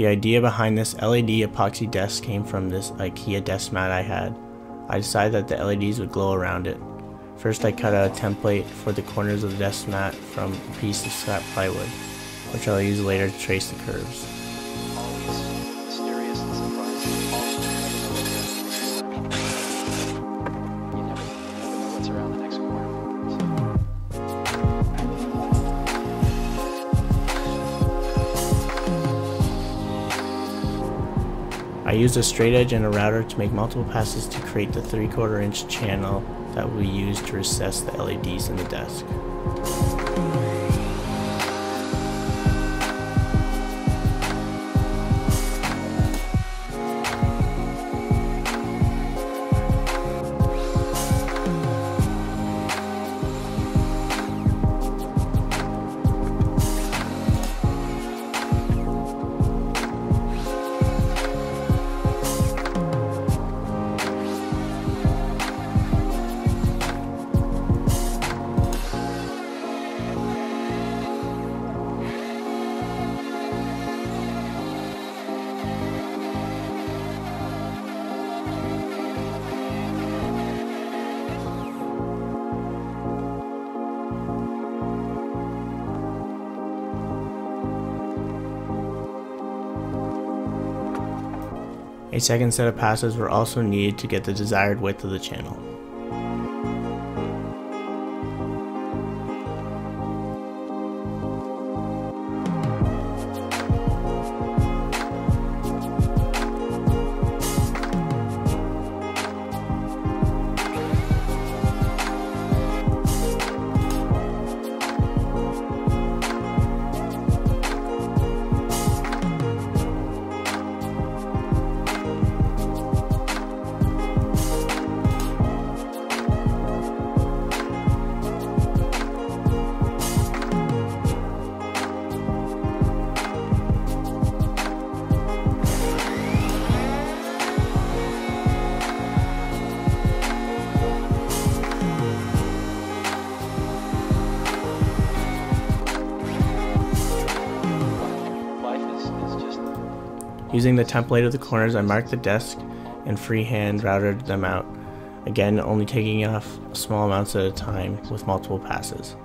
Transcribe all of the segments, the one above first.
The idea behind this LED epoxy desk came from this IKEA desk mat I had. I decided that the LEDs would glow around it. First I cut out a template for the corners of the desk mat from a piece of scrap plywood, which I'll use later to trace the curves. I used a straight edge and a router to make multiple passes to create the 3/4 inch channel that we used to recess the LEDs in the desk. A second set of passes were also needed to get the desired width of the channel. Using the template of the corners, I marked the desk and freehand routed them out, again only taking off small amounts at a time with multiple passes.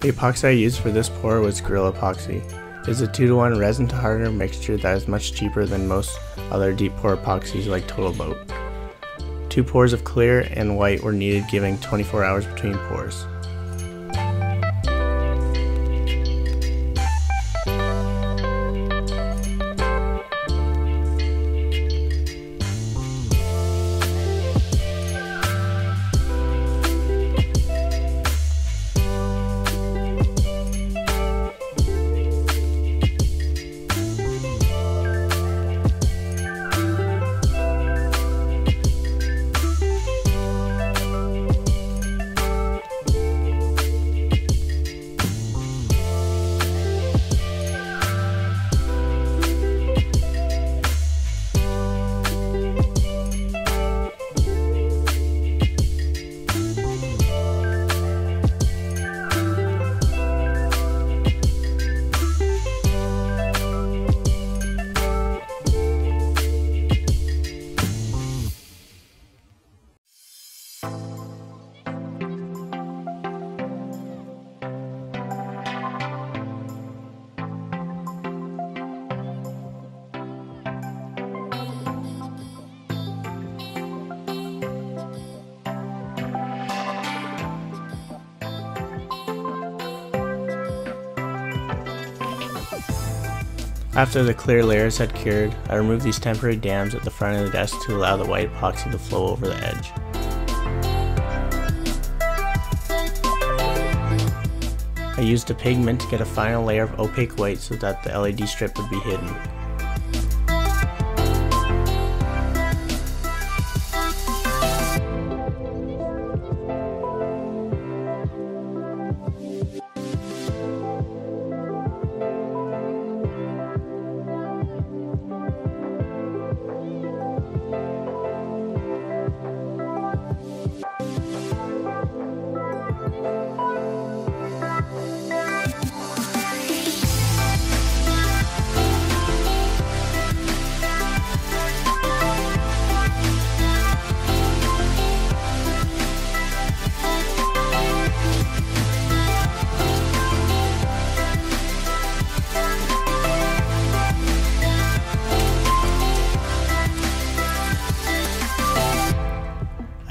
The epoxy I used for this pour was Gorilla Epoxy. It's a 2-to-1 resin to hardener mixture that is much cheaper than most other deep pour epoxies like Total Boat. 2 pours of clear and white were needed, giving 24 hours between pours. After the clear layers had cured, I removed these temporary dams at the front of the desk to allow the white epoxy to flow over the edge. I used a pigment to get a final layer of opaque white so that the LED strip would be hidden.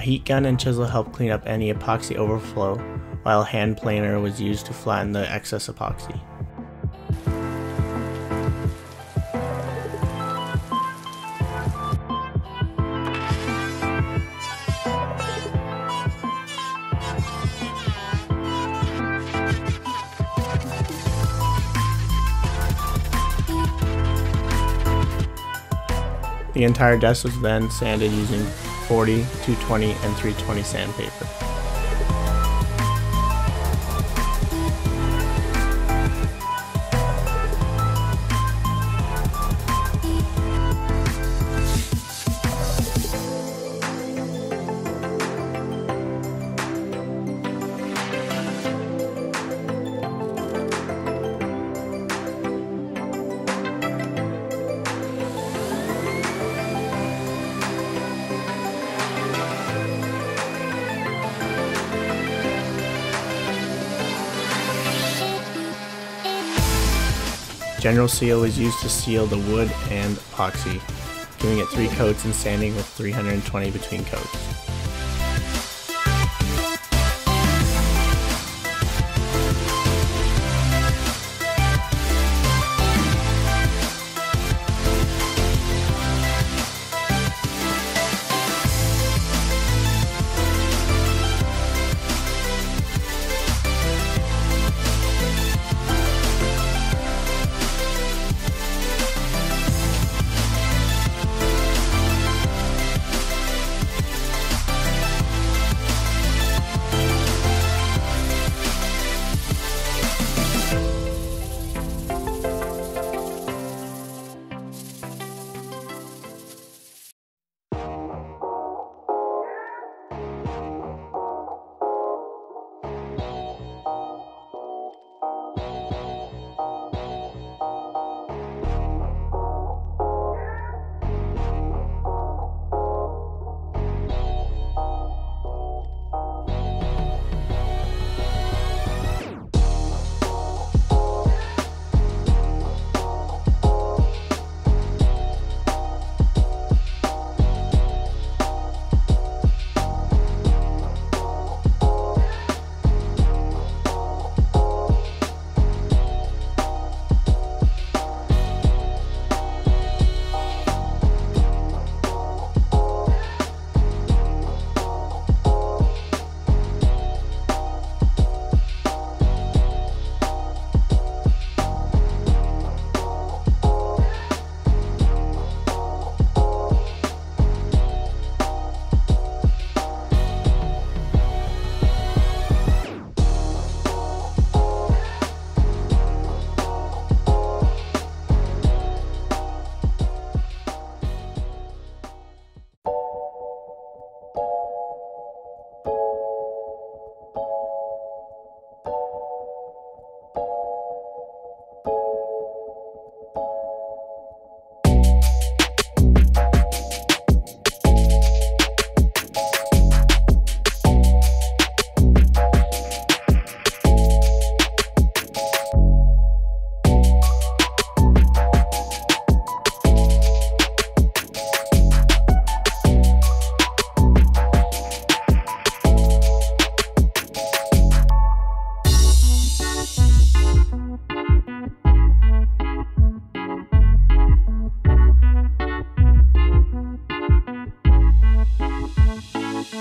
Heat gun and chisel helped clean up any epoxy overflow, while a hand planer was used to flatten the excess epoxy. The entire desk was then sanded using 40, 220, and 320 sandpaper. General Seal was used to seal the wood and epoxy, giving it 3 coats and sanding with 320 between coats.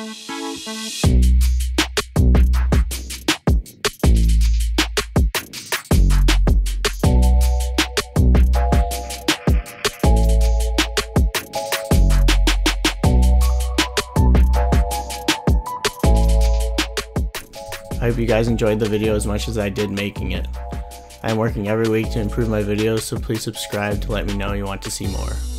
I hope you guys enjoyed the video as much as I did making it. I am working every week to improve my videos, so please subscribe to let me know you want to see more.